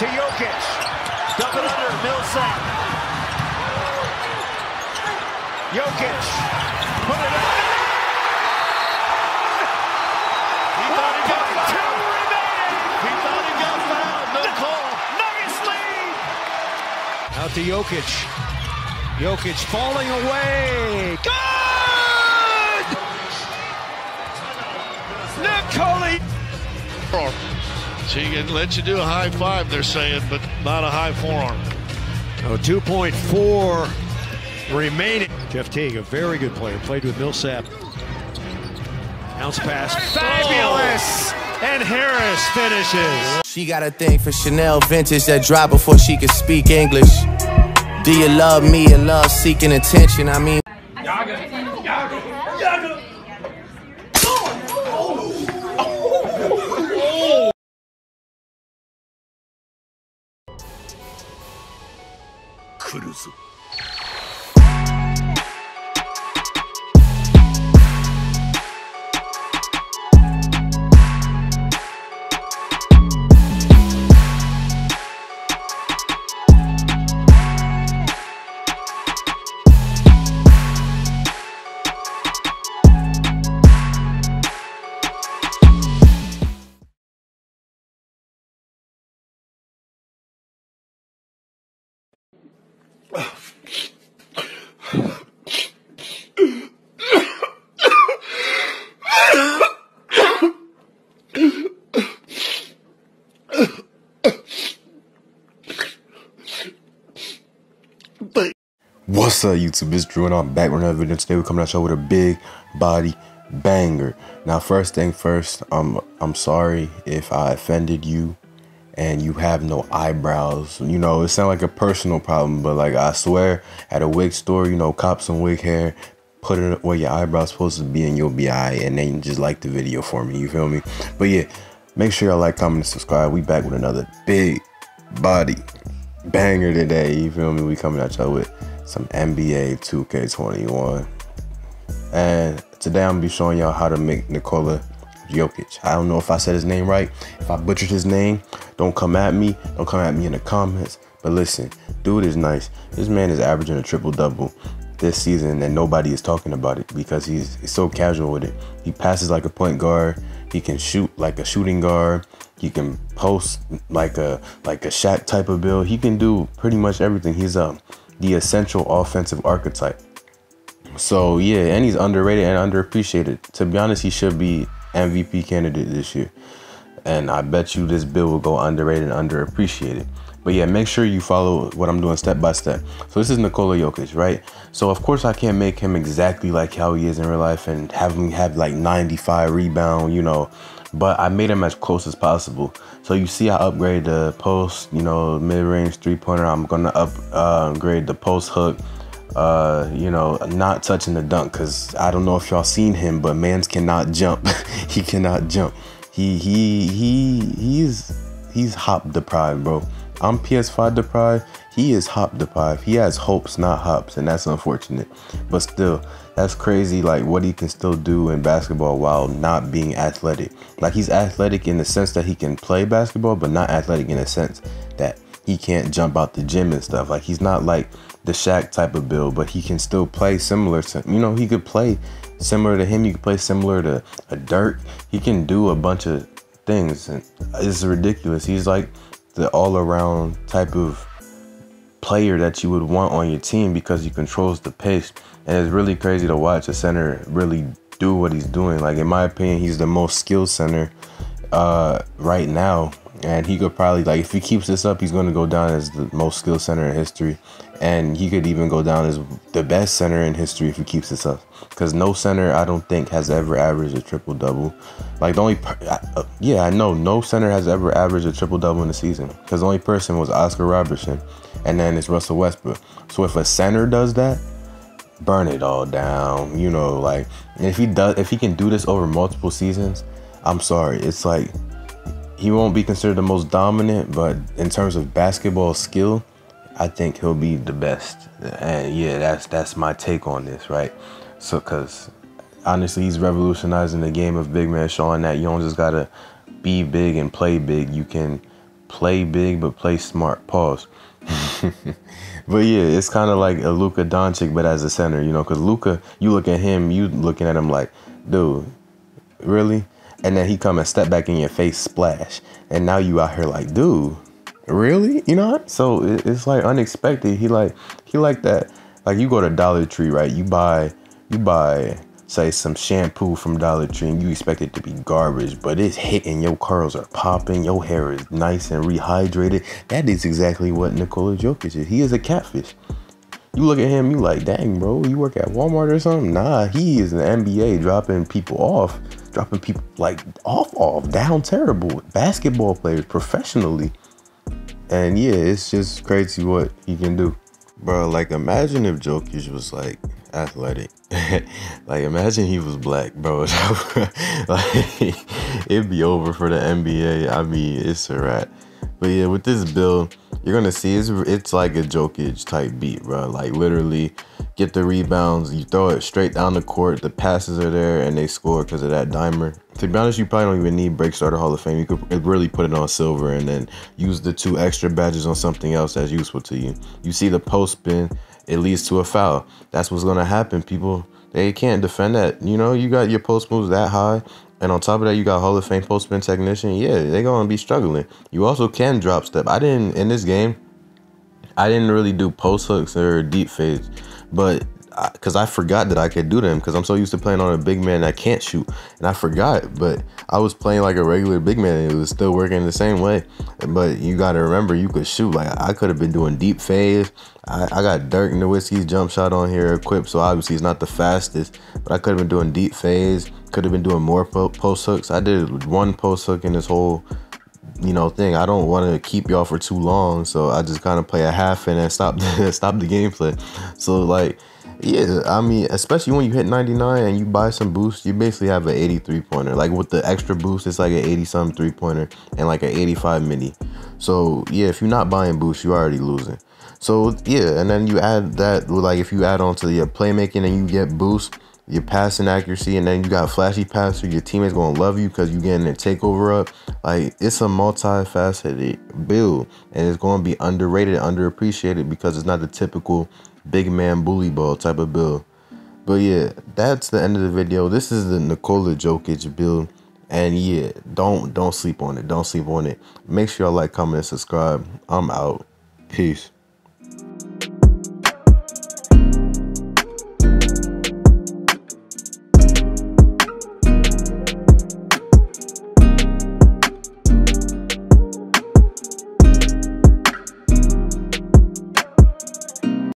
to Jokic. Dump it under Millsap. Jokic. Put it up. He thought he got fouled. Two remaining. He thought he got fouled. No call. Nuggets lead. Out to Jokic. Jokic falling away. Good! Nikola. She can let you do a high five, they're saying, but not a high forearm. Oh, 2.4 remaining. Jeff Teague, a very good player, played with Millsap. Bounce pass, fabulous, and Harris finishes. She got a thing for Chanel vintage that dropped before she could speak English. Do you love me and love seeking attention? I mean, Yaga. Cruise. What's up, YouTube? It's Drew and I'm back with another video. Today we're coming at y'all with a big body banger. Now first thing first, I'm sorry if I offended you and you have no eyebrows. You know, it sounds like a personal problem, but like I swear, at a wig store, you know, cop some wig hair, put it where your eyebrows supposed to be and you'll be aight, and then you just like the video for me, you feel me? But yeah, make sure y'all like, comment, and subscribe. We back with another big body banger today, you feel me? We coming at y'all with some NBA 2K21. And today I'm gonna be showing y'all how to make Nikola Jokic. I don't know if I said his name right. If I butchered his name, don't come at me. Don't come at me in the comments. But listen, dude is nice. This man is averaging a triple-double this season and nobody is talking about it because he's so casual with it. He passes like a point guard. He can shoot like a shooting guard. He can post like a Shaq type of build. He can do pretty much everything. He's the essential offensive archetype. So yeah, and he's underrated and underappreciated. To be honest, he should be MVP candidate this year. And I bet you this build will go underrated and underappreciated. But yeah, make sure you follow what I'm doing step by step. So this is Nikola Jokic, right? So of course I can't make him exactly like how he is in real life and have him have like 95 rebound, you know, but I made him as close as possible. So you see I upgrade the post, you know, mid-range three-pointer. I'm gonna upgrade the post hook, you know, not touching the dunk, because I don't know if y'all seen him, but man's cannot jump. He cannot jump. He's hop deprived, bro. I'm PS5 deprived. He is hop deprived. He has hopes, not hops, and that's unfortunate. But still, that's crazy, like what he can still do in basketball while not being athletic. Like he's athletic in the sense that he can play basketball, but not athletic in the sense that he can't jump out the gym and stuff. Like he's not like the Shaq type of build, but he can still play similar to, you know, he could play similar to him. You could play similar to a Dirk. He can do a bunch of things, and it's ridiculous. He's like the all-around type of player that you would want on your team because he controls the pace. And it's really crazy to watch a center really do what he's doing. Like in my opinion, he's the most skilled center right now, and he could probably, like, if he keeps this up, he's going to go down as the most skilled center in history, and he could even go down as the best center in history if he keeps this up, because no center I don't think has ever averaged a triple-double. Like the only yeah, I know no center has ever averaged a triple-double in the season, because the only person was Oscar Robertson, and then it's Russell Westbrook. So if a center does that, burn it all down, you know. Like if he can do this over multiple seasons, I'm sorry, it's like he won't be considered the most dominant, but in terms of basketball skill, I think he'll be the best. And yeah, that's my take on this, right? So, cause honestly, he's revolutionizing the game of big man, showing that you don't just gotta be big and play big. You can play big, but play smart. Pause. But yeah, it's kind of like a Luka Doncic, but as a center, you know, because Luka, you look at him, you looking at him like, dude, really? And then he come and step back in your face, splash. And now you out here like, dude, really? You know what? So it's like unexpected. He like that. Like you go to Dollar Tree, right? You buy, say, some shampoo from Dollar Tree and you expect it to be garbage, but it's hitting. Your curls are popping. Your hair is nice and rehydrated. That is exactly what Nikola Jokic is. He is a catfish. You look at him, you like, dang, bro, you work at Walmart or something? Nah, he is in the NBA dropping people off, down terrible. Basketball players professionally. And yeah, it's just crazy what he can do. Bro, like imagine if Jokic was like athletic. Like imagine he was black, bro. Like it'd be over for the NBA. I mean, it's a wrap. But yeah, with this build, you're gonna see it's like a Jokic type beat, bro. Like literally get the rebounds, you throw it straight down the court, the passes are there, and they score because of that dimer. To be honest, you probably don't even need Break Starter Hall of Fame. You could really put it on silver and then use the 2 extra badges on something else that's useful to you. You see the post spin, it leads to a foul. That's what's gonna happen, people. They can't defend that. You know, you got your post moves that high, and on top of that, you got Hall of Fame post spin technician. Yeah, they're gonna be struggling. You also can drop step. In this game, I didn't really do post hooks or deep fades, but because I forgot that I could do them, because I'm so used to playing on a big man that can't shoot, and I forgot. But I was playing like a regular big man, and it was still working the same way. But you gotta remember, you could shoot. Like I could have been doing deep fades. I got Dirk Nowitzki's jump shot on here equipped, so obviously it's not the fastest, but I could have been doing deep fades, could have been doing more post hooks. I did one post hook in this whole, you know, thing. I don't want to keep y'all for too long, so I just kind of play a half and then stop the gameplay. So like, yeah, I mean, especially when you hit 99 and you buy some boost, you basically have an 83 pointer. Like with the extra boost, it's like an 80 some 3-pointer and like an 85 mini. So yeah, if you're not buying boost, you're already losing. So yeah, and then you add that, like if you add on to your playmaking and you get boost, your passing accuracy, and then you got flashy passer, your teammates gonna love you because you getting their takeover up. Like it's a multifaceted build, and it's gonna be underrated, underappreciated, because it's not the typical big man bully ball type of build. But yeah, that's the end of the video. This is the Nikola Jokic build, and yeah, don't sleep on it. Make sure y'all like, comment, and subscribe. I'm out. Peace.